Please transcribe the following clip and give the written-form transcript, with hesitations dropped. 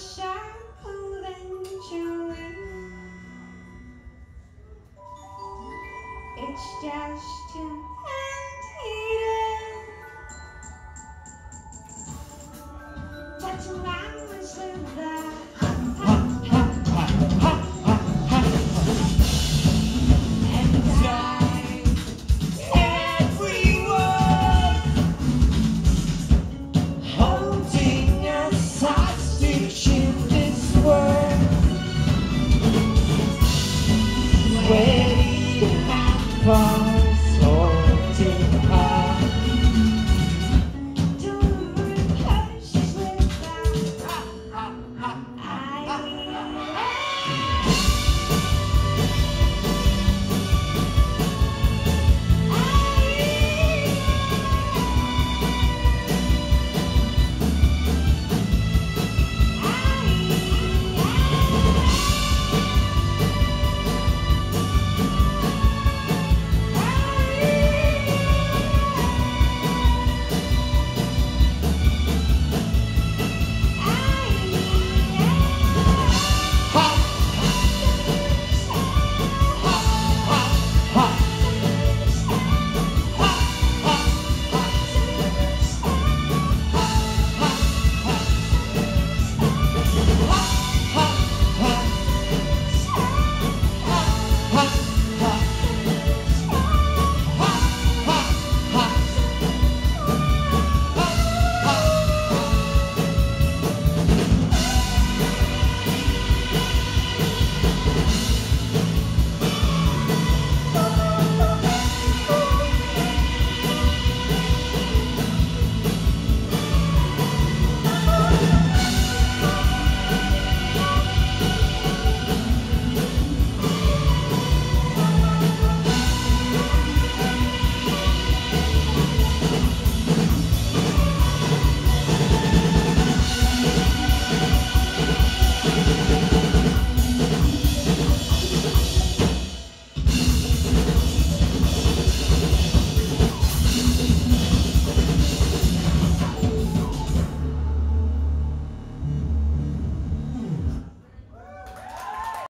sharper than children. It's just too unheeded. But mine was with the